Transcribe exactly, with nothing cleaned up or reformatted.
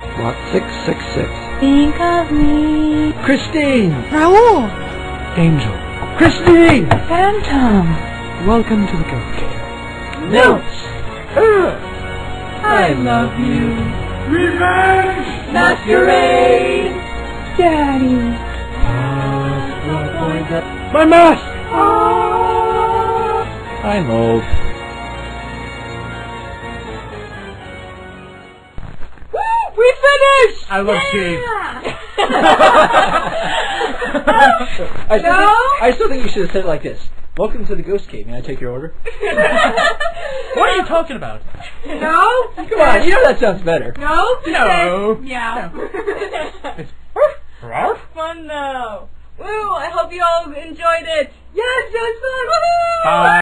Lot six six six. Think of me. Christine. Raoul. Angel. Christine. Phantom. Welcome to the complicator. Notes. I love you. Revenge. Masquerade. Daddy. My mask. Oh. I'm old. We finished! I love cheese. Yeah. I, no? I still think you should have said it like this. Welcome to the Ghost Cave. May I take your order? What are you talking about? No? Come on, you know that sounds better. No? No. Said, meow. No. Fun though. Woo, I hope you all enjoyed it. Yes, it was fun. Woohoo! Bye.